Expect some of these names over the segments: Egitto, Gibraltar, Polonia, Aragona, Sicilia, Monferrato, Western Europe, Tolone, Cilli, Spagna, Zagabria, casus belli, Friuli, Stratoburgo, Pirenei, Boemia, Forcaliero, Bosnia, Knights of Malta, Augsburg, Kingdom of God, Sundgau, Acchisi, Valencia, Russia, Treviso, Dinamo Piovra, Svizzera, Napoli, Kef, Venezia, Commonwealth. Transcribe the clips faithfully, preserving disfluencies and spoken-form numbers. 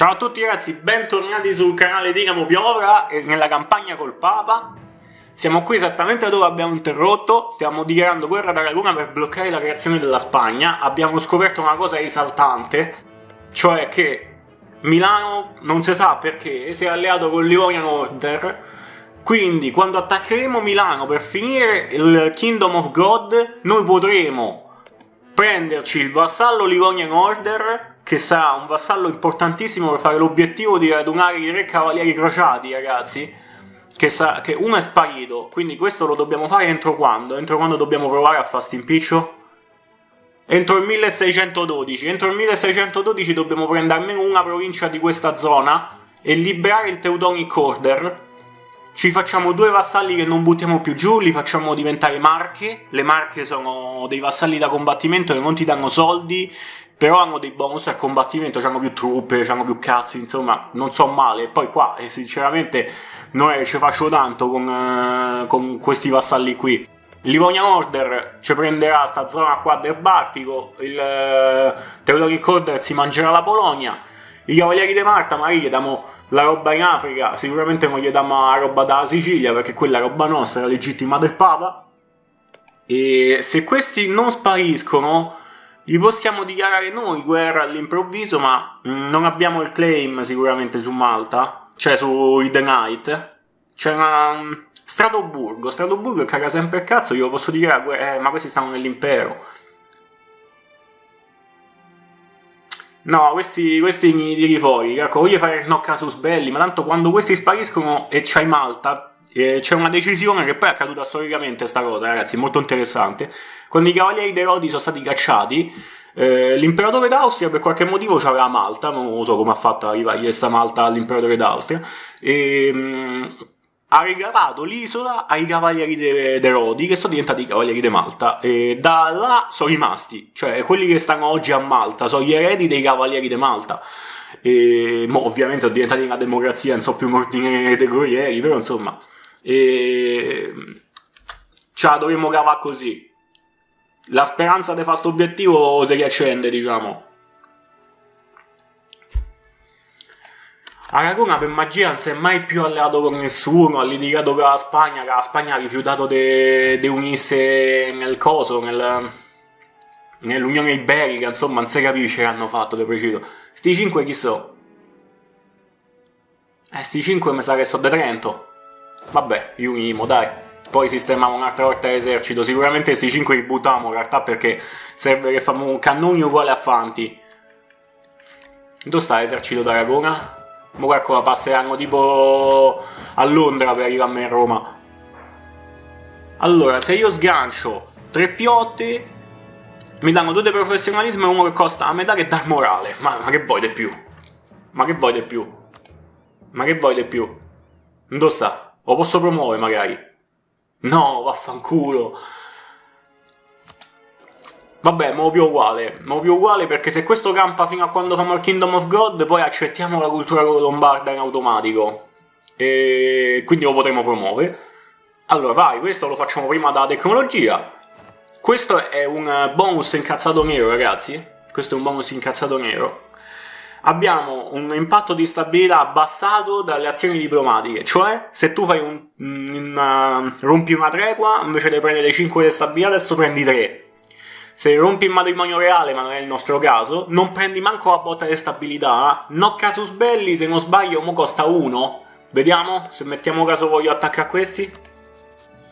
Ciao a tutti ragazzi, bentornati sul canale Dinamo Piovra e nella campagna col Papa. Siamo qui esattamente dove abbiamo interrotto, stiamo dichiarando guerra ad Aragona per bloccare la creazione della Spagna. Abbiamo scoperto una cosa esaltante, cioè che Milano, non si sa perché, si è alleato con Livonian Order. Quindi quando attaccheremo Milano per finire il Kingdom of God, noi potremo prenderci il vassallo Livonian Order, che sarà un vassallo importantissimo per fare l'obiettivo di radunare i re cavalieri crociati, ragazzi, che, sa che uno è sparito, quindi questo lo dobbiamo fare entro quando? Entro quando dobbiamo provare a fare stimpiccio? Entro il milleseicentododici, entro il milleseicentododici dobbiamo prendere almeno una provincia di questa zona e liberare il Teutonic Order. Ci facciamo due vassalli che non buttiamo più giù, li facciamo diventare marche. Le marche sono dei vassalli da combattimento che non ti danno soldi, però hanno dei bonus al combattimento, hanno più truppe, hanno più cazzi, insomma, non so male. E poi qua, eh, sinceramente, noi ci faccio tanto con, eh, con questi vassalli qui. Livonian Order ci prenderà sta zona qua del Baltico, il eh, Teutonic Order si mangerà la Polonia, i Cavalieri di Malta, ma gli diamo la roba in Africa, sicuramente non gli diamo la roba dalla Sicilia, perché quella è roba nostra, legittima del Papa. E se questi non spariscono, gli possiamo dichiarare noi guerra all'improvviso, ma non abbiamo il claim sicuramente su Malta, cioè sui The Knight. C'è una... Stratoburgo, Stratoburgo caga sempre il cazzo, io posso dichiarare guerra, eh, ma questi stanno nell'impero. No, questi, questi gli tiri fuori, ecco, voglio fare il no casus belli, ma tanto quando questi spariscono e c'hai Malta... C'è una decisione che poi è accaduta storicamente, sta cosa, ragazzi, molto interessante. Quando i cavalieri dei Rodi sono stati cacciati, eh, l'imperatore d'Austria per qualche motivo c'aveva Malta, non so come ha fatto a arrivare questa Malta all'imperatore d'Austria, e mh, ha regalato l'isola ai cavalieri dei de Rodi, che sono diventati i cavalieri di Malta, e da là sono rimasti, cioè quelli che stanno oggi a Malta sono gli eredi dei cavalieri di Malta. E mo, ovviamente sono diventati una democrazia, non so più un ordine dei guerrieri, però insomma, e ce la dovremmo cavare così. La speranza di fare questo obiettivo si riaccende, diciamo. Aragona per magia non si è mai più alleato con nessuno, ha litigato con la Spagna, che la Spagna ha rifiutato di unirsi nel coso, nel... nell'Unione Iberica, insomma, non si capisce che hanno fatto di preciso. Sti cinque chi so? Eh, sti cinque mi sa che so di Trento. Vabbè, li unimo, dai. Poi sistemiamo un'altra volta l'esercito. Sicuramente questi cinque li buttiamo in realtà, perché serve che facciamo un cannoni uguale a Fanti. Dove sta l'esercito d'Aragona? Mo calcola passeranno tipo a Londra per arrivare a me in Roma. Allora, se io sgancio tre piotte, mi danno due di professionalismo e uno che costa a metà, che dà morale. Ma, ma che vuoi di più? Ma che vuoi di più? Ma che vuoi di più? Dove sta? Lo posso promuovere magari? No, vaffanculo. Vabbè, ma lo più uguale. Ma lo più uguale, perché se questo campa fino a quando fanno il Kingdom of God, poi accettiamo la cultura lombarda in automatico. E quindi lo potremo promuovere. Allora, vai, questo lo facciamo prima dalla tecnologia. Questo è un bonus incazzato nero, ragazzi. Questo è un bonus incazzato nero. Abbiamo un impatto di stabilità abbassato dalle azioni diplomatiche, cioè se tu fai un, una, rompi una tregua, invece di prendere cinque di stabilità adesso prendi tre. Se rompi il matrimonio reale, ma non è il nostro caso, non prendi manco la botta di stabilità. No casus belli, se non sbaglio mo costa uno. Vediamo se mettiamo caso voglio attaccare questi.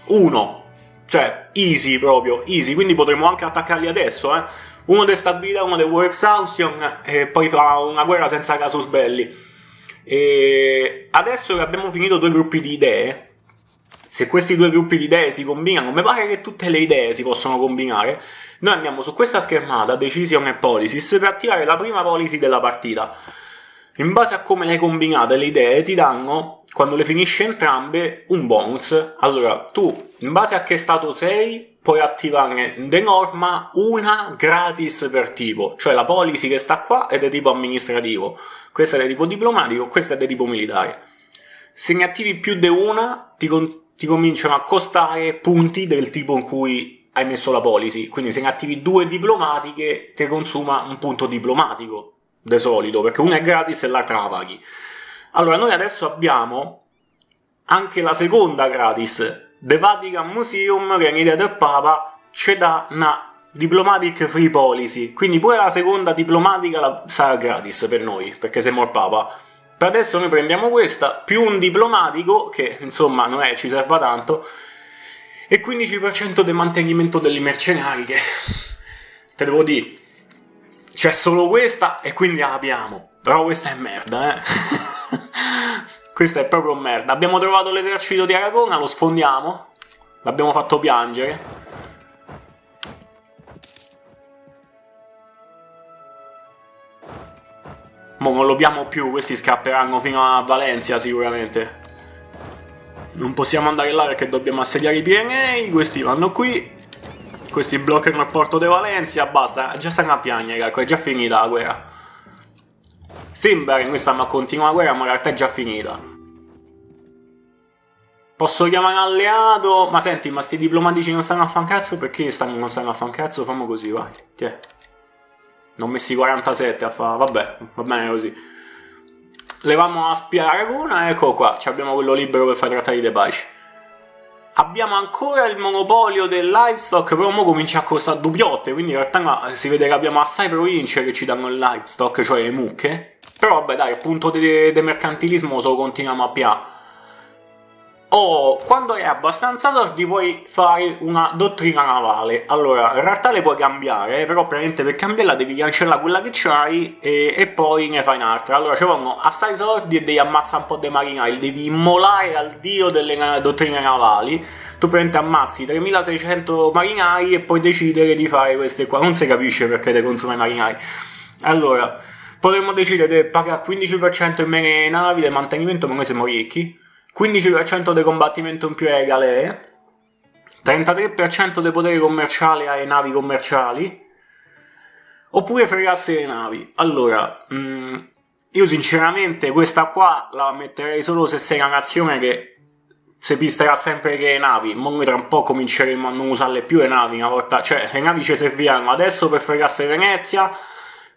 uno, cioè easy, proprio easy, quindi potremmo anche attaccarli adesso, eh. Uno di stabilità, uno di War Exhaustion, e poi fa una guerra senza casus belli. E adesso che abbiamo finito due gruppi di idee, se questi due gruppi di idee si combinano, mi pare che tutte le idee si possono combinare, noi andiamo su questa schermata, Decision e Policies, per attivare la prima policy della partita. In base a come le hai combinate le idee, ti danno, quando le finisci entrambe, un bonus. Allora, tu, in base a che stato sei, puoi attivarne de norma una gratis per tipo, cioè la policy che sta qua è di tipo amministrativo, questa è di tipo diplomatico, questa è di tipo militare. Se ne attivi più di una, ti, ti cominciano a costare punti del tipo in cui hai messo la policy, quindi se ne attivi due diplomatiche, ti consuma un punto diplomatico di solito, perché una è gratis e l'altra la paghi. Allora, noi adesso abbiamo anche la seconda gratis. The Vatican Museum, che è un'idea del Papa, ci dà una diplomatic free policy, quindi pure la seconda diplomatica la sarà gratis per noi, perché siamo il Papa. Per adesso noi prendiamo questa, più un diplomatico, che insomma non è, ci serva tanto, e quindici per cento del mantenimento degli mercenari, che te devo dire, c'è solo questa e quindi la abbiamo, però questa è merda, eh. Questa è proprio merda. Abbiamo trovato l'esercito di Aragona, lo sfondiamo, l'abbiamo fatto piangere. Mo non lo abbiamo più, questi scapperanno fino a Valencia sicuramente. Non possiamo andare là perché dobbiamo assediare i Pirenei, questi vanno qui, questi bloccano il porto di Valencia, basta, già stanno a piangere, ecco, è già finita la guerra. Sembra che noi stiamo a continuare la guerra, ma in realtà è già finita. Posso chiamare un alleato? Ma senti, ma sti diplomatici non stanno a fan cazzo? Perché stanno, non stanno a fan cazzo? Fammo così, vai, tiè. Ne ho messi quarantasette a fa, vabbè, va bene così. Leviamo la spia Aragona, ecco qua, abbiamo quello libero per fare trattati di pace. Abbiamo ancora il monopolio del livestock, però mo comincia a costare dubbiotte, quindi in realtà no, si vede che abbiamo assai province che ci danno il livestock, cioè le mucche. Però vabbè dai, il punto di mercantilismo lo continuiamo a pià. Oh, quando hai abbastanza soldi puoi fare una dottrina navale. Allora, in realtà le puoi cambiare, però praticamente per cambiarla devi cancellare quella che c'hai e, e poi ne fai un'altra. Allora, ci vanno assai soldi e devi ammazzare un po' dei marinai, devi immolare al dio delle dottrine navali. Tu praticamente ammazzi tremilaseicento marinai e puoi decidere di fare queste qua. Non si capisce perché te consumi i marinai. Allora, potremmo decidere di pagare quindici per cento in meno le navi del mantenimento, ma noi siamo ricchi. quindici per cento di combattimento in più alle galee, trentatré per cento di potere commerciale alle navi commerciali, oppure fregasse le navi. Allora, mh, io sinceramente questa qua la metterei solo se sei una nazione che si pisterà sempre che le navi, ma noi tra un po' cominceremo a non usarle più le navi una volta, cioè le navi ci serviranno adesso per fregasse Venezia,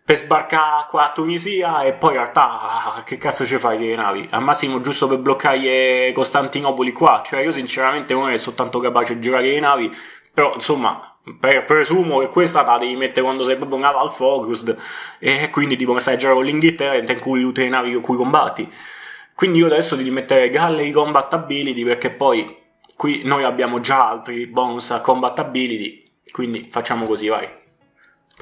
per sbarcare qua a Tunisia e poi in realtà ah, che cazzo ci fai delle navi? Al massimo giusto per bloccare Costantinopoli qua, cioè io sinceramente non è soltanto capace di girare le navi, però insomma per, presumo che questa la devi mettere quando sei proprio naval focused e quindi tipo che stai a girare con l'Inghilterra e ti inculi tutte le navi con cui combatti, quindi io adesso devi mettere Galley Combat Ability perché poi qui noi abbiamo già altri bonus a Combat Ability, quindi facciamo così, vai.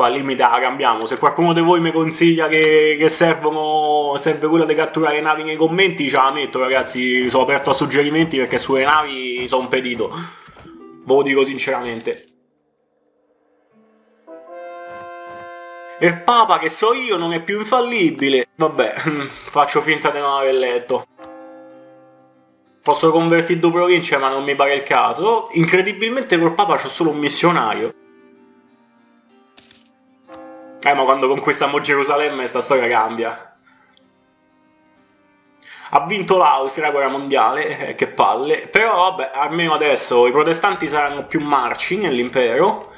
Al limite la cambiamo, se qualcuno di voi mi consiglia che, che servono, serve quella di catturare le navi nei commenti ce la metto ragazzi, sono aperto a suggerimenti perché sulle navi sono pedito, ve lo dico sinceramente. E il Papa che so io non è più infallibile, vabbè faccio finta di non aver letto. Posso convertire due province ma non mi pare il caso, incredibilmente col Papa c'ho solo un missionario. Eh, ma quando conquistiamo Gerusalemme sta storia cambia. Ha vinto l'Austria la guerra mondiale, eh, che palle. Però vabbè, almeno adesso i protestanti saranno più marci nell'impero.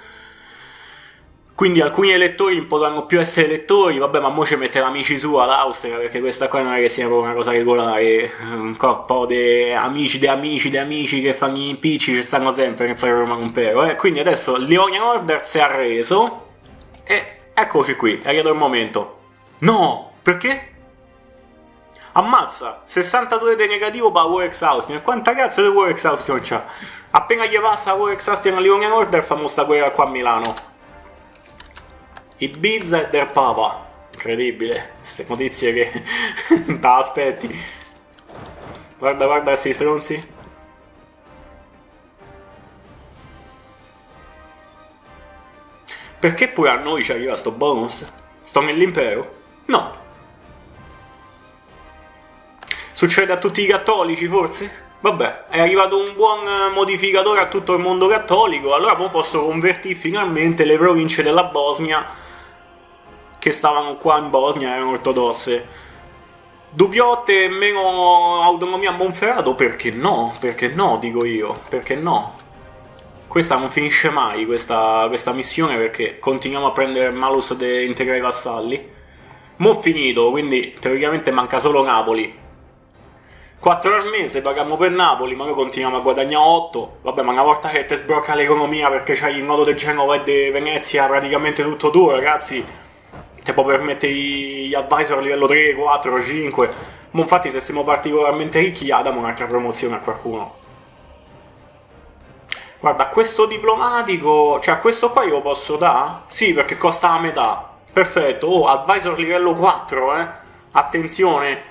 Quindi alcuni elettori non potranno più essere elettori. Vabbè, ma mo ci mette l'amici sua l'Austria, perché questa qua non è che sia proprio una cosa regolare. Un corpo di amici, di amici, di amici che fanno gli impicci, ci stanno sempre nel Sacro Romano Impero. Eh. Quindi adesso il Livonian Order si è arreso e... eccoci qui, è arrivato il momento. No, perché? Ammazza, sessantadue di negativo per War Exhaustion. E quanta cazzo di War Exhaustion c'ha? Appena gli passa War Exhaustion a Livonian Order fa sta guerra qua a Milano. Ibiza e del Papa. Incredibile, queste notizie che... t'aspetti. aspetti. Guarda, guarda questi stronzi. Perché pure a noi ci arriva sto bonus? Sto nell'impero? No! Succede a tutti i cattolici forse? Vabbè, è arrivato un buon modificatore a tutto il mondo cattolico, allora poi posso convertire finalmente le province della Bosnia che stavano qua in Bosnia, erano ortodosse. Dubbiotte, meno autonomia a Monferrato? Perché no? Perché no, dico io, perché no? Questa non finisce mai, questa, questa missione, perché continuiamo a prendere malus de integrare i vassalli. Mo' finito, quindi teoricamente manca solo Napoli. quattro al mese paghiamo per Napoli, ma noi continuiamo a guadagnare otto. Vabbè, ma una volta che ti sbrocca l'economia perché c'hai il nodo di Genova e di Venezia praticamente tutto tuo, ragazzi, te può permettere gli advisor a livello tre, quattro, cinque. Ma infatti se siamo particolarmente ricchi ah, diamo un'altra promozione a qualcuno. Guarda, questo diplomatico, cioè questo qua io lo posso dare? Sì, perché costa la metà. Perfetto, oh, advisor livello quattro, eh. Attenzione.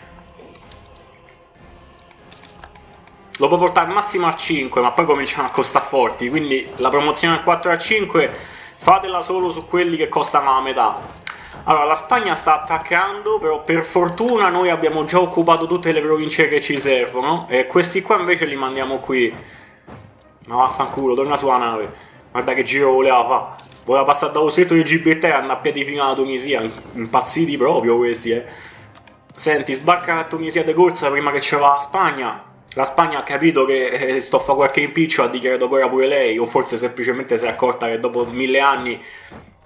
Lo può portare al massimo al cinque, ma poi cominciano a costare forti. Quindi la promozione al quattro al cinque fatela solo su quelli che costano la metà. Allora, la Spagna sta attaccando, però per fortuna noi abbiamo già occupato tutte le province che ci servono. E questi qua invece li mandiamo qui. Ma vaffanculo, torna sulla nave. Guarda che giro voleva fare. Voleva passare dallo stretto di Gibraltar e andare a piedi fino alla Tunisia. Impazziti proprio questi, eh. Senti, sbarca la Tunisia de corsa prima che ce va la Spagna. La Spagna ha capito che eh, sto a fare qualche impiccio, ha dichiarato ancora pure lei. O forse semplicemente si è accorta che dopo mille anni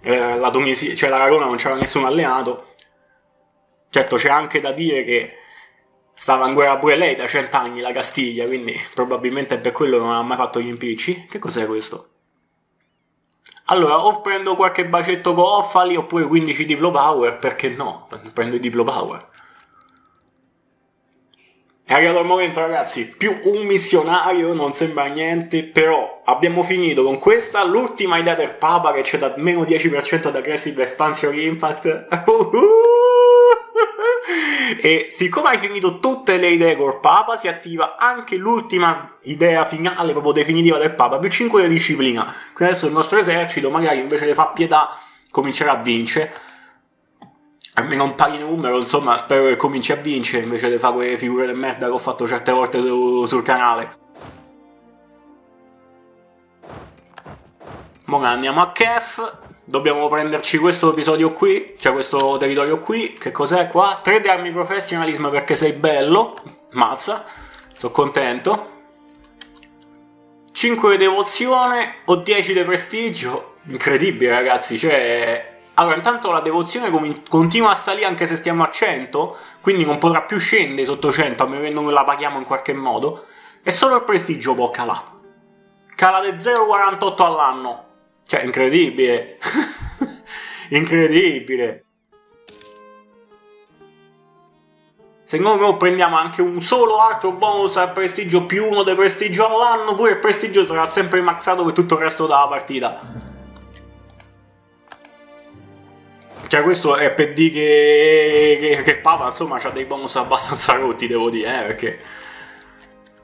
eh, la Tunisia, cioè l'Aragona, non c'era nessun alleato. Certo, c'è anche da dire che stava in guerra pure lei da cent'anni, la Castiglia. Quindi probabilmente è per quello che non ha mai fatto gli impicci. Che cos'è questo? Allora, o prendo qualche bacetto con offali, oppure quindici diplo power, perché no? Prendo i diplo power. È arrivato il momento, ragazzi, più un missionario non sembra niente, però abbiamo finito con questa, l'ultima idea del Papa che c'è da meno dieci per cento da Aggressive Expansion Impact. E siccome hai finito tutte le idee col Papa, si attiva anche l'ultima idea finale, proprio definitiva del Papa, più cinque di disciplina. Quindi adesso il nostro esercito, magari invece di far pietà, comincerà a vincere. Almeno un pari numero, insomma, spero che cominci a vincere invece di fare quelle figure di merda che ho fatto certe volte su, sul canale. Ora andiamo a Kef. Dobbiamo prenderci questo episodio qui, cioè questo territorio qui. Che cos'è qua? tre di armi professionalismo perché sei bello. Mazza, sono contento. cinque di devozione o dieci di prestigio. Incredibile, ragazzi, cioè... Allora, intanto la devozione continua a salire anche se stiamo a cento, quindi non potrà più scendere sotto cento, a meno che non la paghiamo in qualche modo. E solo il prestigio può calare. Cala di zero virgola quarantotto all'anno. Cioè, incredibile. Incredibile. Se noi prendiamo anche un solo altro bonus al prestigio più uno di prestigio all'anno, pure il prestigio sarà sempre maxato per tutto il resto della partita. Cioè questo è per dire che, che, che Papa insomma c'ha dei bonus abbastanza rotti, devo dire, eh, perché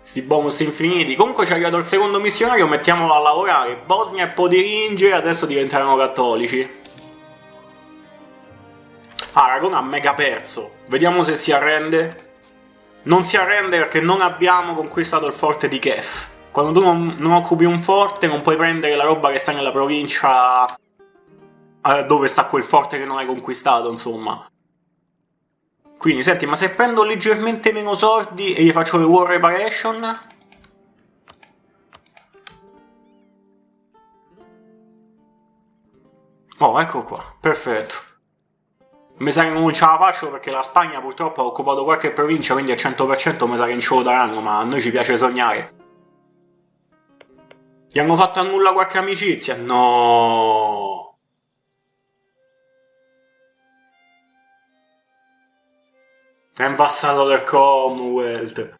sti bonus infiniti. Comunque ci è arrivato il secondo missionario, mettiamolo a lavorare. Bosnia e Podiringe adesso diventeranno cattolici. Ah, Aragona ha mega perso. Vediamo se si arrende. Non si arrende perché non abbiamo conquistato il forte di Kef. Quando tu non, non occupi un forte non puoi prendere la roba che sta nella provincia... dove sta quel forte che non hai conquistato, insomma. Quindi, senti, ma se prendo leggermente meno soldi e gli faccio le war reparation? Oh, ecco qua, perfetto. Mi sa che non ce la faccio perché la Spagna purtroppo ha occupato qualche provincia, quindi al cento per cento mi sa che non ce lo daranno, ma a noi ci piace sognare. Gli hanno fatto annullare qualche amicizia? No. È un vassallo del Commonwealth.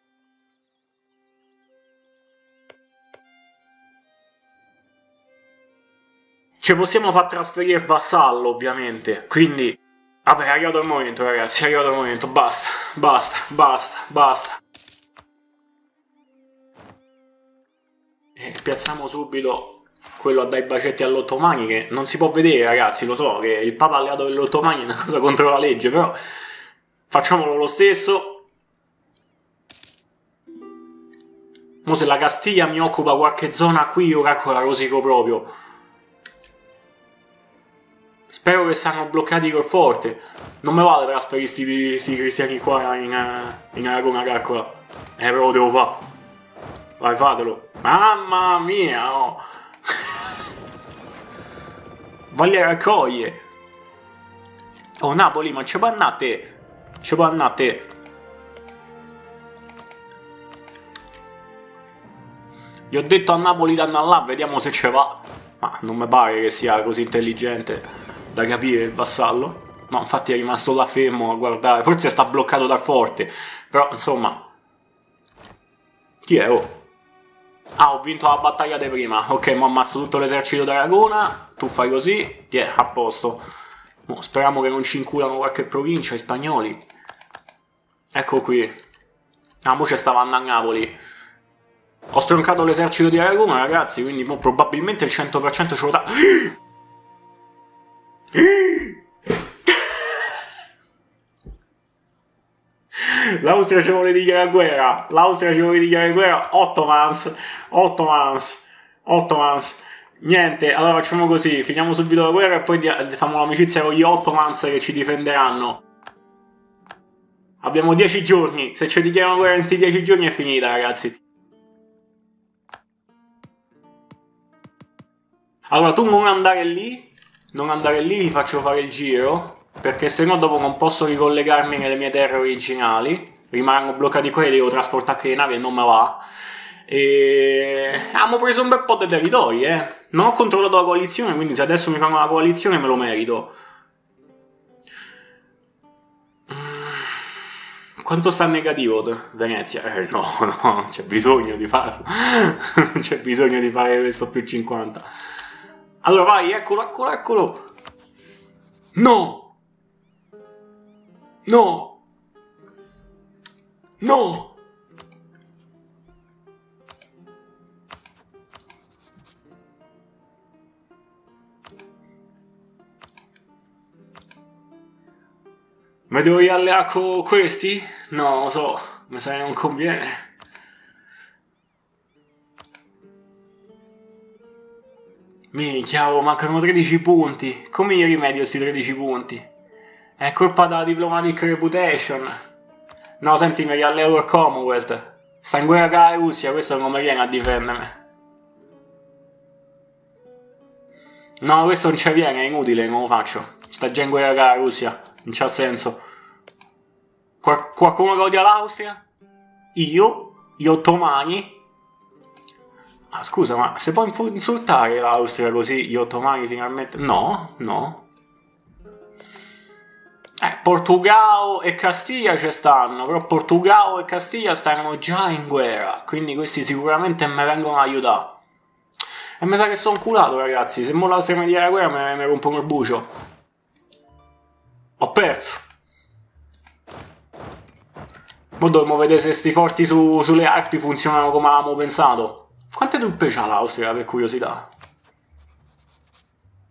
Ci possiamo far trasferire il vassallo, ovviamente. Quindi, vabbè, è arrivato il momento, ragazzi. È arrivato il momento. Basta, basta, basta, basta. E piazziamo subito quello a dai bacetti all'ottomani, che non si può vedere, ragazzi. Lo so che il Papa alleato dell'ottomani è una cosa contro la legge, però... Facciamolo lo stesso. Mo se la Castiglia mi occupa qualche zona qui, io cacco la rosico proprio. Spero che siano bloccati col forte. Non me vale trasferire questi cristiani qua in, in Aragona, caccola. Eh, però lo devo fare. Vai, fatelo. Mamma mia, oh. Vai a raccoglie. Oh, Napoli, ma ci bannate! Ci bannate! Gli ho detto a Napoli d'anna là, vediamo se ce va. Ma non mi pare che sia così intelligente da capire il vassallo. No, infatti è rimasto là fermo a guardare. Forse sta bloccato dal forte. Però, insomma... Chi è? Oh! Ah, ho vinto la battaglia di prima. Ok, mo ammazzo tutto l'esercito d'Aragona. Tu fai così. Ti è a posto. Oh, speriamo che non ci inculano qualche provincia, i spagnoli. Ecco qui. Ah, mo ci stavano a Napoli. Ho stroncato l'esercito di Aragona, ragazzi, quindi mo probabilmente il cento per cento ce lo dà. L'Austria ci vuole dichiarare guerra. L'Austria ci vuole dichiarare guerra. Ottomans. Ottomans. Ottomans. Niente, allora facciamo così. Finiamo subito la guerra e poi facciamo l'amicizia con gli Ottomans che ci difenderanno. Abbiamo dieci giorni. Se ci dichiarano guerra in questi dieci giorni è finita, ragazzi. Allora, tu non andare lì. Non andare lì, vi faccio fare il giro. Perché se no dopo non posso ricollegarmi nelle mie terre originali. Rimango bloccati qua e devo trasportare anche le navi e non me va. E... abbiamo preso un bel po' di territori, eh. Non ho controllato la coalizione, quindi se adesso mi fanno la coalizione me lo merito. Quanto sta negativo Venezia? Eh, no, no, non c'è bisogno di farlo. Non c'è bisogno di fare questo più cinquanta. Allora vai, eccolo, eccolo, eccolo. No! No! No! Mi devo rialleare con questi? No, lo so, mi sa che non conviene. Minchia, oh, mancano tredici punti. Come gli rimedio questi tredici punti? È colpa della diplomatic reputation. No, senti, mi rialleo il Commonwealth. Sta in guerra con la Russia, questo non mi viene a difendermi. No, questo non ci viene, è inutile, non lo faccio. Sta già in guerra con la Russia, non c'ha senso. Qual qualcuno che odia l'Austria? Io? Gli ottomani? Ah, scusa, ma se può insultare l'Austria così gli ottomani finalmente... No, no. Eh, Portogallo e Castiglia ci stanno, però Portogallo e Castiglia stanno già in guerra, quindi questi sicuramente mi vengono a aiutare. E mi sa che sono culato, ragazzi, se mo l'Austria mi dichiara guerra mi rompono il bucio. Ho perso. Mo dovremmo vedere se sti forti su, sulle Alpi funzionano come avevamo pensato. Quante truppe c'ha l'Austria, per curiosità?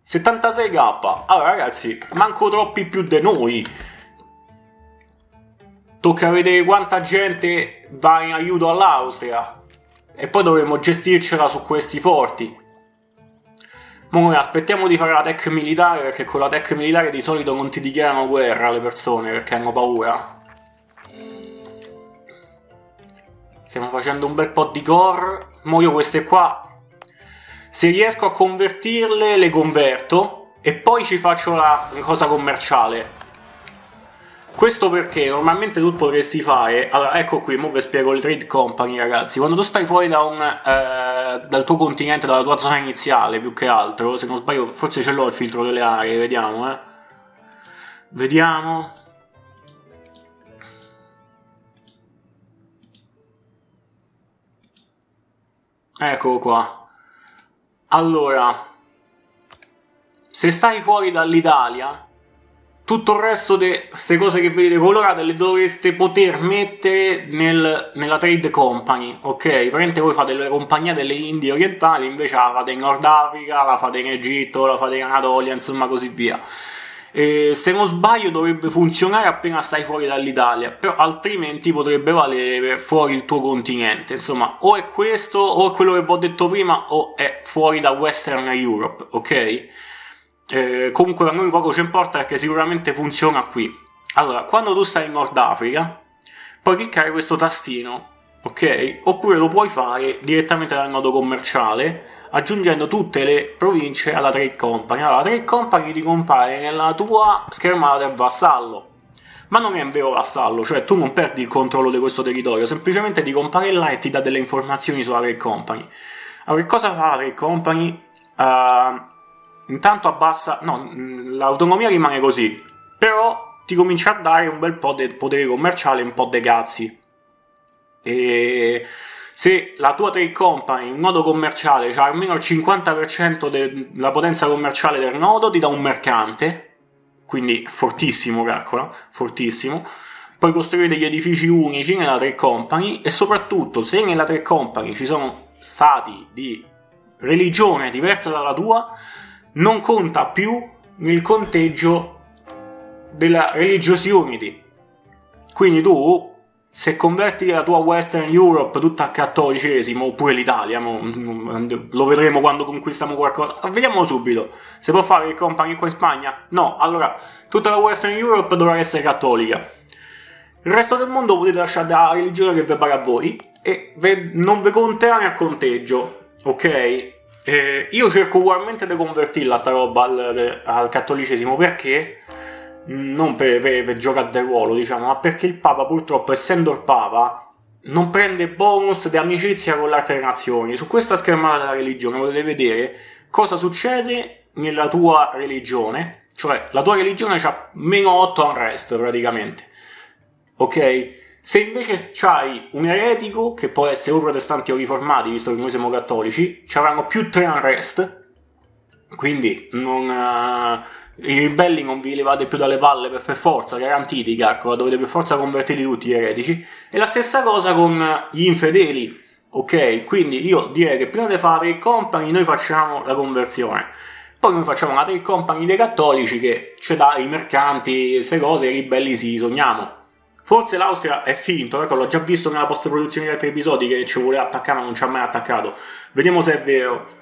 settantasei kappa. Allora ragazzi, manco troppi più di noi. Tocca vedere quanta gente va in aiuto all'Austria. E poi dovremo gestircela su questi forti. Ma noi aspettiamo di fare la tech militare, perché con la tech militare di solito non ti dichiarano guerra le persone, perché hanno paura. Stiamo facendo un bel po' di core. Mo io queste qua, se riesco a convertirle, le converto e poi ci faccio la cosa commerciale. Questo perché normalmente tu potresti fare... Allora, ecco qui, mo' vi spiego le trade company, ragazzi. Quando tu stai fuori da un, eh, dal tuo continente, dalla tua zona iniziale, più che altro, se non sbaglio, forse ce l'ho il filtro delle aree, vediamo, eh. Vediamo... Eccolo qua. Allora, se stai fuori dall'Italia, tutto il resto di queste cose che vedete colorate le dovreste poter mettere nel, nella trade company, ok? Praticamente voi fate le compagnie delle Indie orientali, invece la fate in Nord Africa, la fate in Egitto, la fate in Anatolia, insomma così via. E se non sbaglio dovrebbe funzionare appena stai fuori dall'Italia, però altrimenti potrebbe valere fuori il tuo continente. Insomma, o è questo, o è quello che vi ho detto prima, o è fuori da Western Europe, ok? Eh, comunque a noi poco ci importa perché sicuramente funziona qui. Allora, quando tu stai in Nord Africa puoi cliccare questo tastino, ok? Oppure lo puoi fare direttamente dal nodo commerciale aggiungendo tutte le province alla Trade Company. Allora, la Trade Company ti compare nella tua schermata del vassallo, ma non è un vero vassallo, cioè tu non perdi il controllo di questo territorio, semplicemente ti compare là e ti dà delle informazioni sulla Trade Company. Allora, che cosa fa la Trade Company? Uh, intanto abbassa... no, l'autonomia rimane così, però ti comincia a dare un bel po' di potere commerciale, un po' dei cazzi. E se la tua trade company, un nodo commerciale, ha cioè almeno il cinquanta per cento della potenza commerciale del nodo, ti dà un mercante, quindi fortissimo, calcola, fortissimo. Puoi costruire degli edifici unici nella trade company, e soprattutto se nella trade company ci sono stati di religione diversa dalla tua, non conta più nel conteggio della religious unity. Quindi tu, se converti la tua Western Europe tutta a cattolicesimo, oppure l'Italia, lo vedremo quando conquistiamo qualcosa, vediamolo subito, se può fare il company qua in Spagna? No, allora tutta la Western Europe dovrà essere cattolica, il resto del mondo potete lasciare la religione che vi pare a voi e ve, non vi conterà nel conteggio, ok? Eh, io cerco ugualmente di convertirla sta roba al, al cattolicesimo, perché non per, per, per giocare del ruolo, diciamo, ma perché il Papa, purtroppo, essendo il Papa, non prende bonus di amicizia con le altre nazioni. Su questa schermata della religione potete vedere cosa succede nella tua religione, cioè la tua religione ha meno otto unrest praticamente, ok? Se invece c'hai un eretico, che può essere o protestanti o riformati, visto che noi siamo cattolici, ci avranno più tre unrest, quindi non... Uh, i ribelli non vi levate più dalle palle per, per forza, garantiti, calcola, dovete per forza convertirli tutti gli eretici, e la stessa cosa con gli infedeli, ok? Quindi io direi che prima di fare la trade company noi facciamo la conversione, poi noi facciamo una trade company dei cattolici che ci dà i mercanti, queste cose, i ribelli si sogniamo. Forse l'Austria è finto, ecco, l'ho già visto nella post-produzione di altri episodi che ci voleva attaccare ma non ci ha mai attaccato, vediamo se è vero.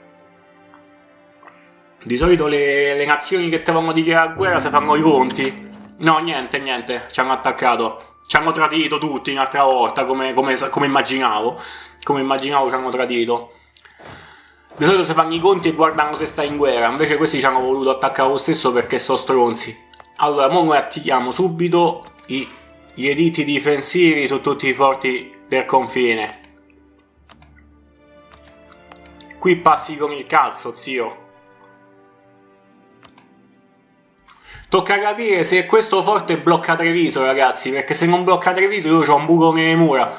Di solito le, le nazioni che devono dichiarare guerra si fanno i conti. No, niente, niente, ci hanno attaccato. Ci hanno tradito tutti un'altra volta, come, come, come immaginavo. Come immaginavo ci hanno tradito. Di solito si fanno i conti e guardano se sta in guerra. Invece questi ci hanno voluto attaccare lo stesso perché sono stronzi. Allora, mo noi attiviamo subito i, gli editi difensivi su tutti i forti del confine. Qui passi come il cazzo, zio. Tocca capire se questo forte blocca Treviso, ragazzi, perché se non blocca Treviso io c'ho un buco nelle mura.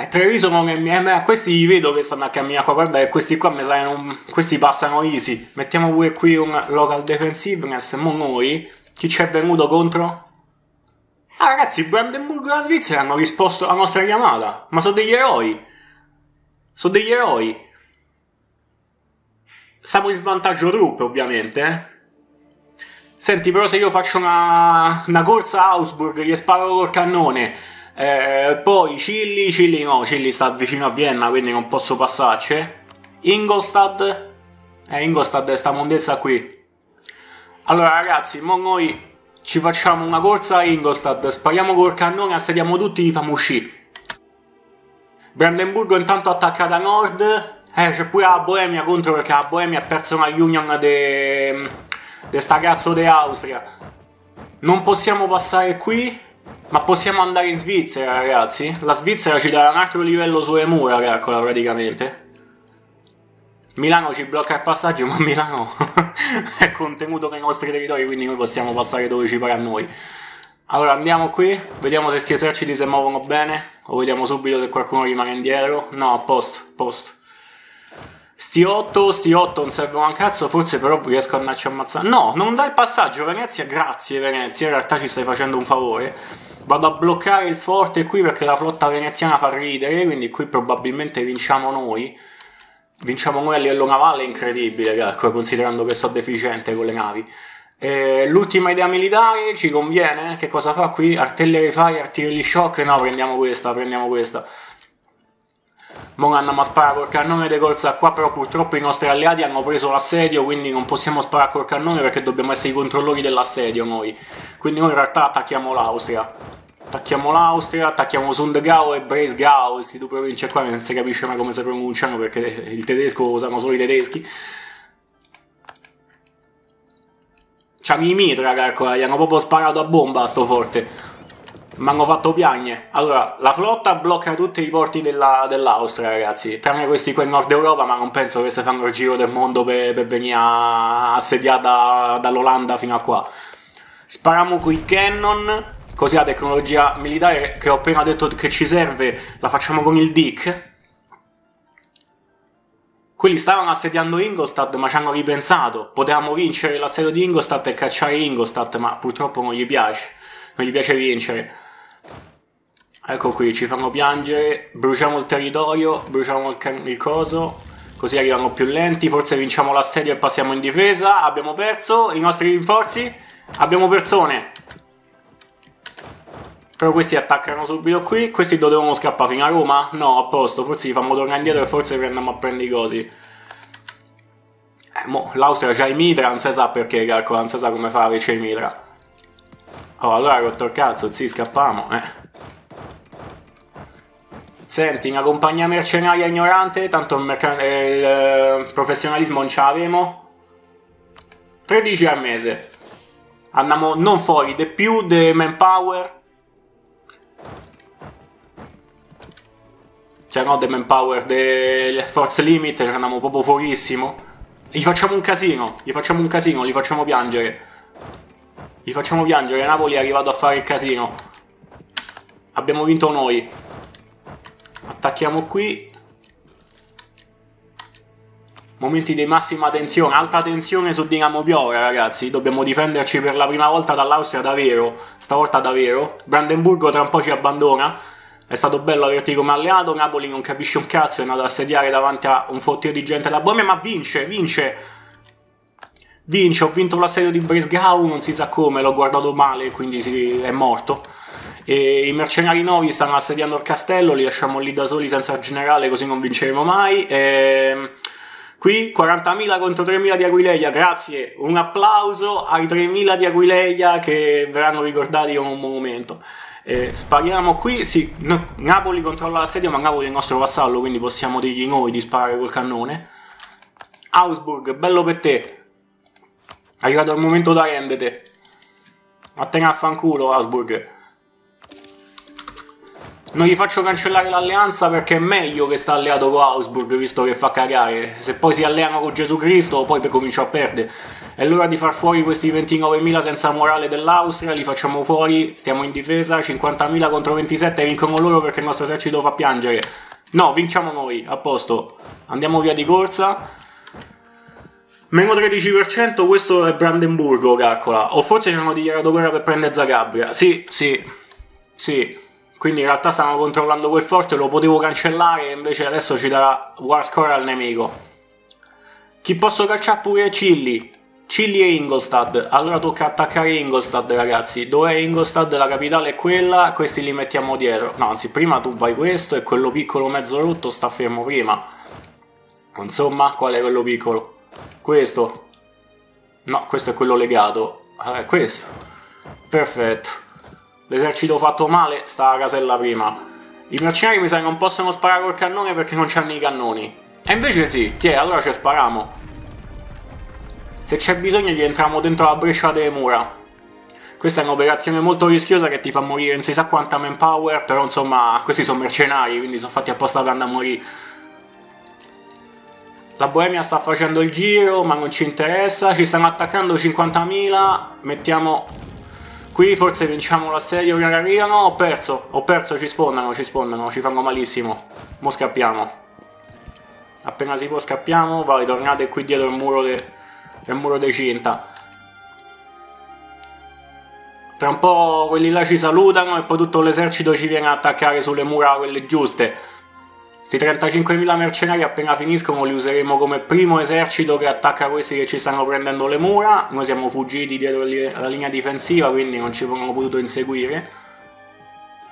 Eh, Treviso non è mia, ma questi li vedo che stanno a camminare qua, guarda che questi qua mi sa non... questi passano easy. Mettiamo pure qui un local defensiveness, mo noi, chi c'è venuto contro? Ah ragazzi, Brandenburgo e la Svizzera hanno risposto alla nostra chiamata, ma sono degli eroi, sono degli eroi. Siamo in svantaggio truppe, ovviamente. Eh? Senti, però se io faccio una, una corsa a Augsburg, gli sparo col cannone, eh, poi Cilli, Cilli no, Cilli sta vicino a Vienna, quindi non posso passarci. Ingolstadt, eh, Ingolstadt è sta mondezza qui. Allora ragazzi, mo noi ci facciamo una corsa a Ingolstadt, spariamo col cannone, assediamo tutti, li famo uscire. Brandenburgo intanto attacca da nord. Eh, c'è pure la Boemia contro, perché la Boemia ha perso una union de... de sta cazzo de Austria. Non possiamo passare qui, ma possiamo andare in Svizzera, ragazzi. La Svizzera ci darà un altro livello sulle mura, calcola, praticamente. Milano ci blocca il passaggio, ma Milano è contenuto nei nostri territori, quindi noi possiamo passare dove ci pare a noi. Allora, andiamo qui, vediamo se questi eserciti si muovono bene, o vediamo subito se qualcuno rimane indietro. No, a posto, a posto. Sti otto, sti otto non servono a un cazzo, forse però riesco a andarci a ammazzare. No, non dà il passaggio, Venezia, grazie Venezia, in realtà ci stai facendo un favore. Vado a bloccare il forte qui perché la flotta veneziana fa ridere, quindi qui probabilmente vinciamo noi. Vinciamo noi a livello navale, incredibile, calcolo, considerando che sono deficiente con le navi. Eh, l'ultima idea militare ci conviene, che cosa fa qui? Artillery fire, artillery shock, no, prendiamo questa, prendiamo questa. Mo andiamo a sparare col cannone di corsa qua, però purtroppo i nostri alleati hanno preso l'assedio, quindi non possiamo sparare col cannone perché dobbiamo essere i controllori dell'assedio noi. Quindi noi in realtà attacchiamo l'Austria. attacchiamo l'Austria, attacchiamo Sundgau e Breisgau, queste due province qua non si capisce mai come si pronunciano perché il tedesco lo usano solo i tedeschi. C'hanno i mitra, calcola, gli hanno proprio sparato a bomba a sto forte. Mi hanno fatto piagne. Allora, la flotta blocca tutti i porti dell'Austria, dell ragazzi, tranne questi qua in Nord Europa, ma non penso che se fanno il giro del mondo per, per venire assediata dall'Olanda fino a qua. Spariamo coi cannon, così la tecnologia militare che ho appena detto che ci serve la facciamo con il Dick. Quelli stavano assediando Ingolstadt ma ci hanno ripensato. Potevamo vincere l'assedio di Ingolstadt e cacciare Ingolstadt, ma purtroppo non gli piace. Non gli piace vincere. Ecco qui, ci fanno piangere. Bruciamo il territorio, bruciamo il, il coso. Così arrivano più lenti. Forse vinciamo l'assedio e passiamo in difesa. Abbiamo perso i nostri rinforzi. Abbiamo persone. Però questi attaccano subito qui. Questi dovevano scappare fino a Roma? No, a posto. Forse li fanno tornare indietro e forse prendiamo a prendere i cosi. Eh, mo, l'Austria c'ha i mitra, non si sa perché, calcola, non si sa come fa a avere i mitra. Oh, allora rotto il cazzo, sì, scappiamo, eh. Senti, una compagnia mercenaria ignorante, tanto il, il eh, professionalismo non ce l'avemo. tredici al mese. Andiamo non fuori, di più, di manpower. Cioè no, the manpower, the force limit, ce ne andiamo proprio fuorissimo. Gli facciamo un casino, gli facciamo un casino, li facciamo piangere. Gli facciamo piangere, Napoli è arrivato a fare il casino. Abbiamo vinto noi. Attacchiamo qui. Momenti di massima tensione, alta tensione su Dinamo Piovra, ragazzi. Dobbiamo difenderci per la prima volta dall'Austria davvero. Stavolta davvero. Brandeburgo tra un po' ci abbandona. È stato bello averti come alleato, Napoli non capisce un cazzo, è andato a sediare davanti a un fottio di gente da Boemia, ma vince, vince! Vince, ho vinto l'assedio di Breisgau, non si sa come, l'ho guardato male, quindi si, è morto. E i mercenari nuovi stanno assediando il castello, li lasciamo lì da soli senza il generale, così non vinceremo mai. E... qui quarantamila contro tremila di Aquileia, grazie, un applauso ai tremila di Aquileia che verranno ricordati come un monumento. Eh, spariamo qui, sì, no, Napoli controlla l'assedio, ma Napoli è il nostro vassallo, quindi possiamo dirgli noi di sparare col cannone. Augsburg, bello per te, è arrivato il momento da rendete, vattene a fanculo Augsburg. Non gli faccio cancellare l'alleanza perché è meglio che sta alleato con Augsburg, visto che fa cagare. Se poi si alleano con Gesù Cristo, poi comincio a perdere. È l'ora di far fuori questi ventinovemila senza morale dell'Austria, li facciamo fuori, stiamo in difesa, cinquantamila contro ventisette, vincono loro perché il nostro esercito fa piangere. No, vinciamo noi, a posto. Andiamo via di corsa. Meno tredici per cento, questo è Brandeburgo, calcola. O forse ci hanno dichiarato guerra per prendere Zagabria. Sì, sì, sì. Quindi in realtà stavano controllando quel forte, lo potevo cancellare e invece adesso ci darà war score al nemico. Chi posso cacciare pure è Cilli. Cilli e Ingolstadt. Allora tocca attaccare Ingolstadt, ragazzi. Dov'è Ingolstadt? La capitale è quella, questi li mettiamo dietro. No, anzi, prima tu vai questo e quello piccolo mezzo rotto sta fermo prima. Insomma, qual è quello piccolo? Questo. No, questo è quello legato. Ah, è questo. Perfetto. L'esercito fatto male sta a casella prima. I mercenari mi sa che non possono sparare col cannone perché non c'hanno i cannoni. E invece sì, che allora ci spariamo. Se c'è bisogno gli entriamo dentro la breccia delle mura. Questa è un'operazione molto rischiosa che ti fa morire non si sa quanta manpower, però insomma questi sono mercenari, quindi sono fatti apposta per andare a morire. La Boemia sta facendo il giro, ma non ci interessa, ci stanno attaccando cinquantamila, mettiamo... qui forse vinciamo l'assedio che arrivano, ho perso, ho perso, ci spondano, ci spondano, ci fanno malissimo. Mo scappiamo. Appena si può scappiamo, vai, tornate qui dietro il muro de, il muro de cinta. Tra un po' quelli là ci salutano e poi tutto l'esercito ci viene a attaccare sulle mura quelle giuste. Questi trentacinquemila mercenari appena finiscono li useremo come primo esercito che attacca questi che ci stanno prendendo le mura. Noi siamo fuggiti dietro la linea difensiva, quindi non ci hanno potuto inseguire.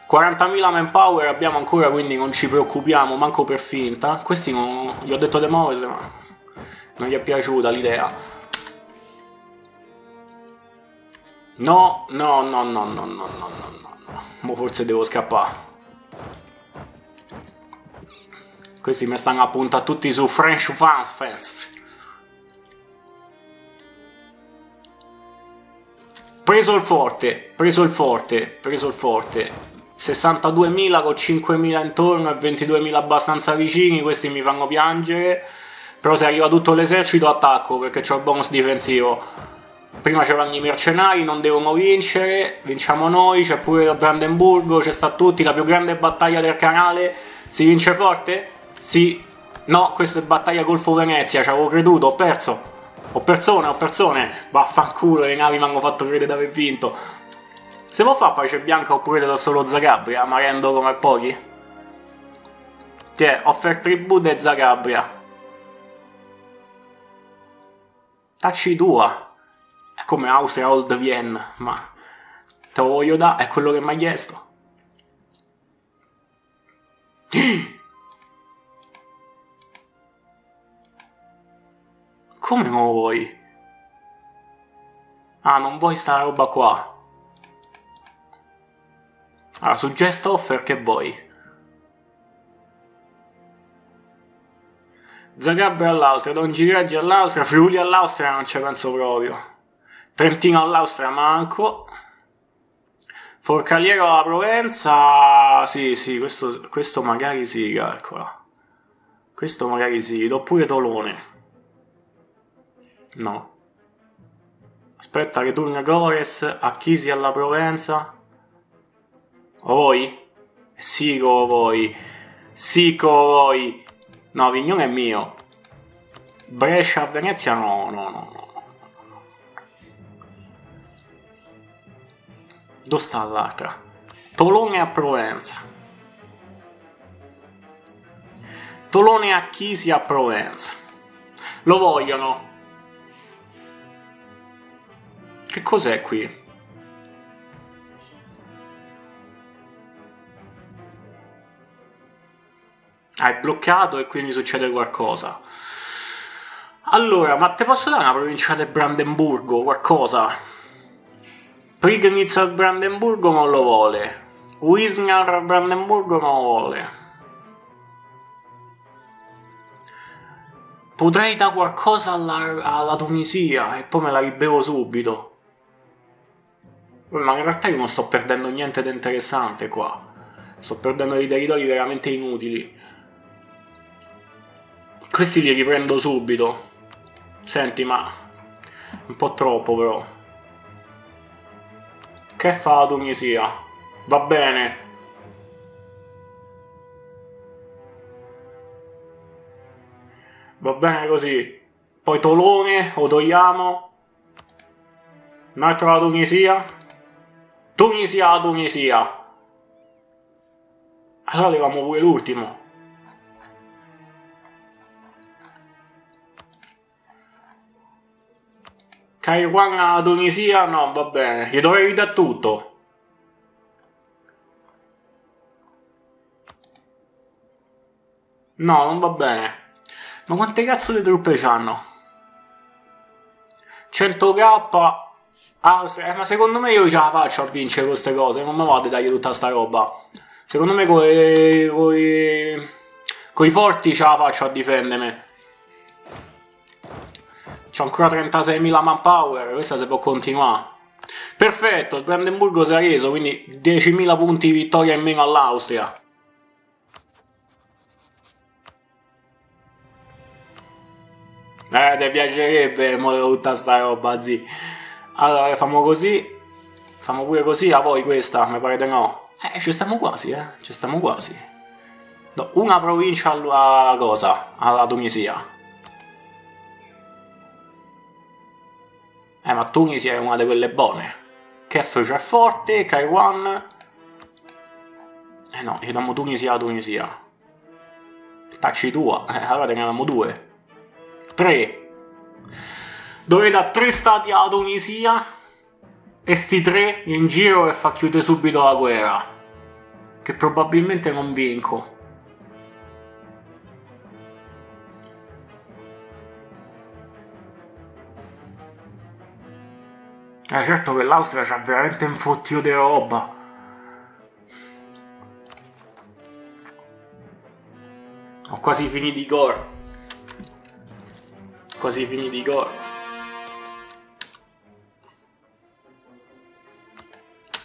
quarantamila manpower abbiamo ancora, quindi non ci preoccupiamo, manco per finta. Questi non... gli ho detto di muoversi, ma non gli è piaciuta l'idea. No, no, no, no, no, no, no, no, no, no. Mo forse devo scappare. Questi mi stanno a puntare tutti su French fans, fans. Preso il forte, preso il forte, preso il forte. sessantaduemila con cinquemila intorno e ventiduemila abbastanza vicini, questi mi fanno piangere. Però se arriva tutto l'esercito attacco perché c'ho il bonus difensivo. Prima ci vanno i mercenari, non devono vincere, vinciamo noi, c'è pure il Brandeburgo, c'è sta tutti, la più grande battaglia del canale. Si vince forte? Sì. No, questa è battaglia Golfo Venezia, ci avevo creduto, ho perso. Ho persone, ho persone. Vaffanculo, le navi mi hanno fatto credere di aver vinto. Se può fare pace bianca oppure da solo Zagabria, ma rendo come pochi? Tiè, offer tribù de Zagabria. Tacci tua. È come Austria Old Vienna, ma... Te lo voglio dare, è quello che mi hai chiesto. Come non lo vuoi? Ah, non vuoi sta roba qua. Allora, suggest offer che vuoi? Zagabria all'Austria, Don Giraggio all'Austria, Friuli all'Austria non ci penso proprio. Trentino all'Austria manco. Forcaliero alla Provenza. Sì, sì, questo, questo magari si calcola. Questo magari si. Oppure Tolone. No. Aspetta che turna Gores, Acchisi alla Provenza. O voi? Sico voi. Sico voi. No, Avignone è mio. Brescia a Venezia no, no, no, no. Dove sta l'altra? Tolone a Provenza. Tolone a Chisi a Provenza. Lo vogliono. Che cos'è qui? Ah, è bloccato e quindi succede qualcosa. Allora, ma te posso dare una provincia del Brandeburgo? Qualcosa? Prignitz al Brandeburgo non lo vuole. Wisnar al Brandeburgo non lo vuole. Potrei dare qualcosa alla, alla Tunisia e poi me la ribevo subito. Ma in realtà io non sto perdendo niente di interessante qua. Sto perdendo dei territori veramente inutili. Questi li riprendo subito. Senti, ma... un po' troppo, però. Che fa la Tunisia? Va bene. Va bene così. Poi Tolone, o togliamo. Un altro la Tunisia. Tunisia, la Tunisia. Allora levamo pure l'ultimo. Caiwan alla Tunisia? No, va bene. Gli dovrei ridare tutto. No, non va bene. Ma quante cazzo di truppe c'hanno? centomila... Austria... Eh, ma secondo me io ce la faccio a vincere queste cose. Non mi vado a dargli tutta sta roba. Secondo me coi... coi... coi forti ce la faccio a difendermi. C'ho ancora trentaseimila manpower, questa si può continuare. Perfetto, il Brandeburgo si è reso, quindi diecimila punti di vittoria in meno all'Austria. Eh, ti piacerebbe muovere tutta sta roba, zi. Allora, famo così. Famo pure così, a voi questa, mi pare di no. Eh, ci stiamo quasi, eh, ci stiamo quasi. No, una provincia alla cosa, alla Tunisia. Eh, ma Tunisia è una di quelle buone. Kef c'è forte, Kaiwan. Eh no, gli diamo Tunisia a Tunisia. Tacci tua, eh, allora te ne diamo due. Tre. Dovrei dare tre stati alla Tunisia. E sti tre in giro e fa chiudere subito la guerra. Che probabilmente non vinco. Eh, certo che l'Austria c'ha veramente un fottio di roba. Ho quasi finito i gore. Quasi finito i gore.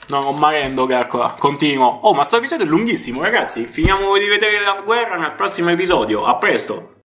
No, non marendo, calcola. Continuo. Oh, ma sto episodio è lunghissimo, ragazzi. Finiamo di vedere la guerra nel prossimo episodio. A presto.